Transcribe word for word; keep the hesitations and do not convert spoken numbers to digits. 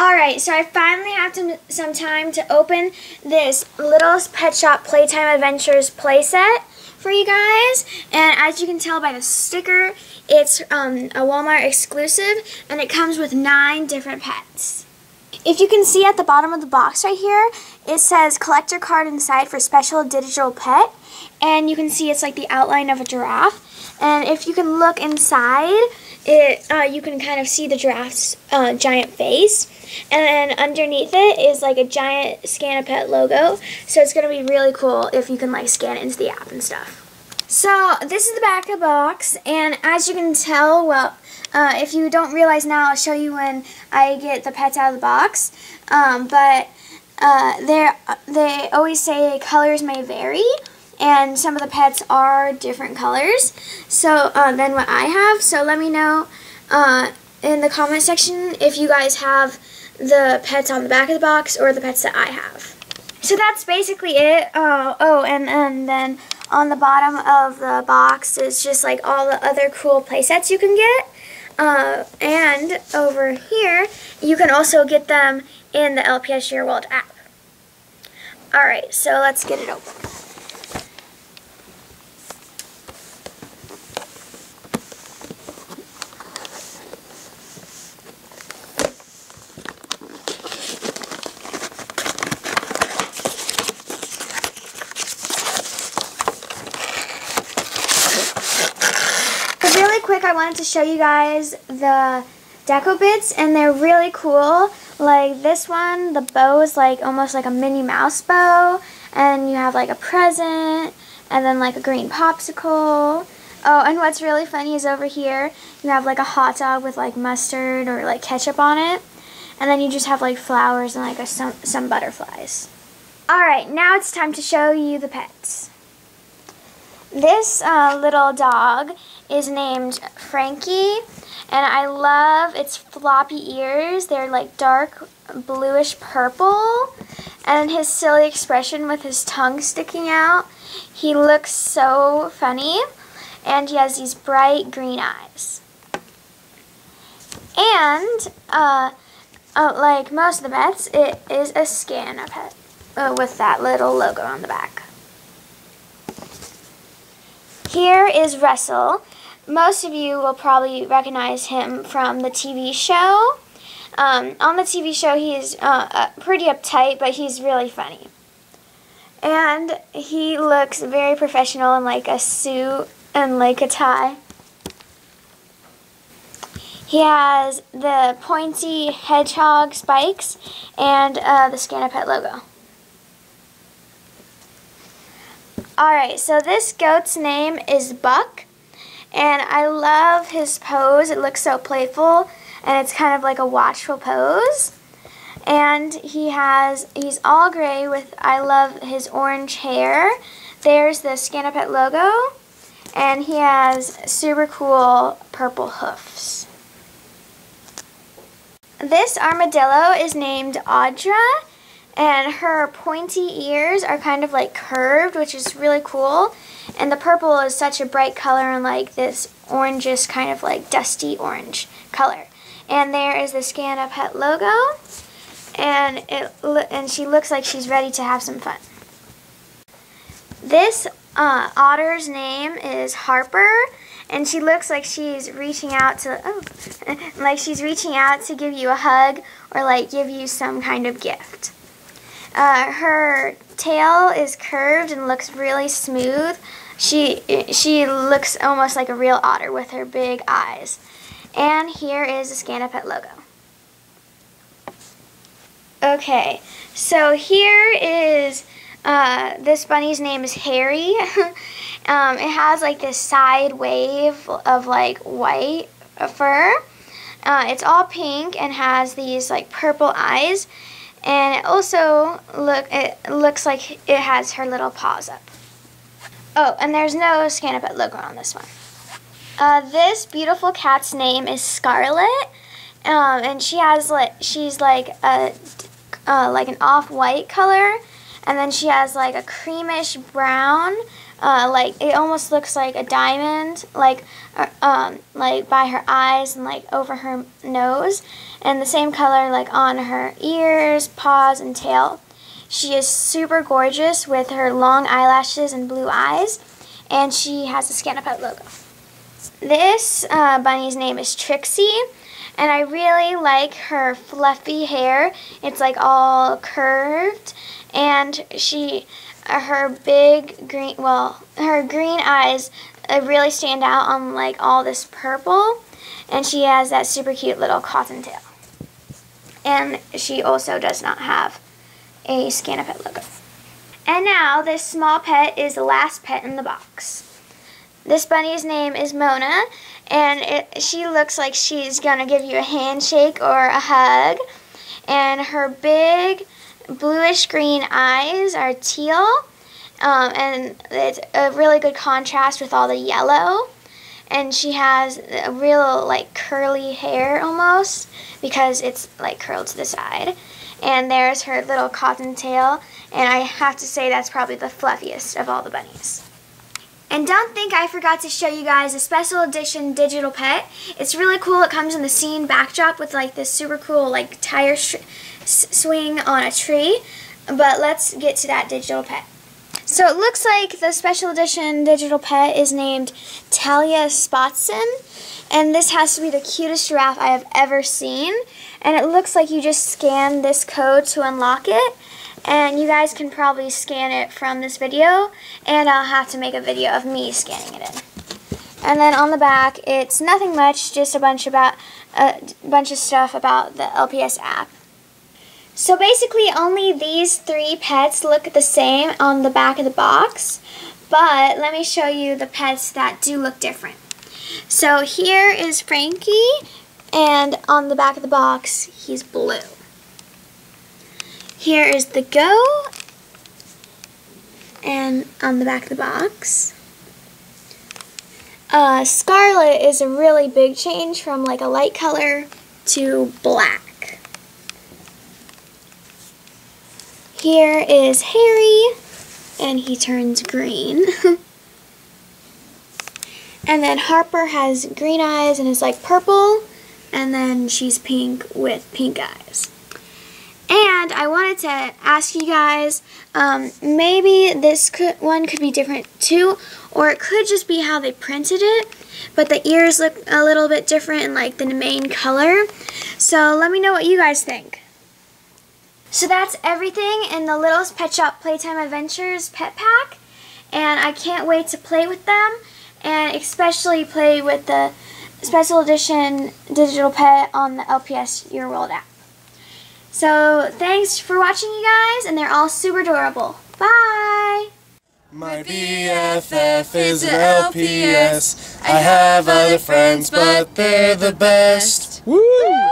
Alright, so I finally have to, some time to open this Littlest Pet Shop Playtime Adventures playset for you guys. And as you can tell by the sticker, it's um, a Walmart exclusive, and it comes with nine different pets. If you can see at the bottom of the box right here, it says collector card inside for special digital pet. And you can see it's like the outline of a giraffe. And if you can look inside, it uh, you can kind of see the giraffe's uh, giant face. And then underneath it is like a giant Scan-a-Pet logo. So it's going to be really cool if you can like scan it into the app and stuff. So this is the back of the box, and as you can tell, well, uh, if you don't realize now, I'll show you when I get the pets out of the box. Um, but uh, they're, they always say colors may vary. And some of the pets are different colors so uh, than what I have. So let me know uh, in the comment section if you guys have the pets on the back of the box or the pets that I have. So that's basically it. Uh, oh, and, and then on the bottom of the box is just like all the other cool play sets you can get. Uh, and over here, you can also get them in the L P S ShareWorld app. Alright, so let's get it open. I wanted to show you guys the deco bits, and they're really cool. Like this one, the bow is like almost like a Minnie Mouse bow, and you have like a present and then like a green popsicle. Oh, and what's really funny is over here you have like a hot dog with like mustard or like ketchup on it, and then you just have like flowers and like a, some, some butterflies. Alright, now it's time to show you the pets. This uh, little dog is named Frankie, and I love its floppy ears. They're like dark bluish purple, and his silly expression with his tongue sticking out. He looks so funny, and he has these bright green eyes. And uh, uh, like most of the pets, it is a Scan-a-Pet uh, with that little logo on the back. Here is Russell. Most of you will probably recognize him from the T V show. Um, on the T V show, he's uh, uh, pretty uptight, but he's really funny. And he looks very professional in like a suit and like a tie. He has the pointy hedgehog spikes and uh, the Scan-a-Pet logo. Alright, so this goat's name is Buck, and I love his pose. It looks so playful, and it's kind of like a watchful pose. And he has, he's all gray with, I love his orange hair. There's the Scan-a-Pet logo, and he has super cool purple hoofs. This armadillo is named Audra. And her pointy ears are kind of like curved, which is really cool. And the purple is such a bright color and like this orangish kind of like dusty orange color. And there is the Scan-a-Pet logo. And, it, and she looks like she's ready to have some fun. This uh, otter's name is Harper. And she looks like she's reaching out to, oh, like she's reaching out to give you a hug or like give you some kind of gift. Uh, her tail is curved and looks really smooth. She she looks almost like a real otter with her big eyes. And here is the Scan-a-Pet logo. Okay, so here is uh, this bunny's name is Harry. um, it has like this side wave of like white fur. Uh, it's all pink and has these like purple eyes. And it also look it looks like it has her little paws up. Oh, and there's no Scan-a-Pet logo on this one. Uh, this beautiful cat's name is Scarlett, um, and she has like she's like a uh, like an off-white color, and then she has like a creamish brown uh, like it almost looks like a diamond, like uh, um, like by her eyes and like over her nose, and the same color like on her ears, paws, and tail. She is super gorgeous with her long eyelashes and blue eyes, and she has a Scan-a-Pet logo. This uh, bunny's name is Trixie, and I really like her fluffy hair. It's like all curved, and she, her big green, well, her green eyes really stand out on like all this purple, and she has that super cute little cotton tail. And she also does not have a Scan-a-Pet logo. And now this small pet is the last pet in the box. This bunny's name is Mona, and it, she looks like she's gonna give you a handshake or a hug, and her big bluish green eyes are teal, um, and it's a really good contrast with all the yellow, and she has a real like curly hair almost because it's like curled to the side. And there's her little cotton tail, and I have to say that's probably the fluffiest of all the bunnies. And don't think I forgot to show you guys a special edition digital pet. It's really cool. It comes in the scene backdrop with like this super cool like tire sh swing on a tree. But let's get to that digital pet. So it looks like the special edition digital pet is named Talia Spotson, and this has to be the cutest giraffe I have ever seen. And it looks like you just scan this code to unlock it, and you guys can probably scan it from this video, and I'll have to make a video of me scanning it in. And then on the back, it's nothing much, just a bunch about a bunch of stuff about the L P S app. So basically only these three pets look the same on the back of the box, but let me show you the pets that do look different. So here is Frankie, and on the back of the box he's blue. Here is the goat, and on the back of the box. Uh, Scarlett is a really big change from like a light color to black. Here is Harry, and he turns green. And then Harper has green eyes and is like purple, and then she's pink with pink eyes. And I wanted to ask you guys, um, maybe this could, one could be different too, or it could just be how they printed it, but the ears look a little bit different in like the main color. So let me know what you guys think. So that's everything in the Littlest Pet Shop Playtime Adventures Pet Pack, and I can't wait to play with them, and especially play with the special edition digital pet on the L P S Your World app. So thanks for watching, you guys, and they're all super adorable. Bye! My B F F is an L P S. I have other friends, but they're the best. Woo!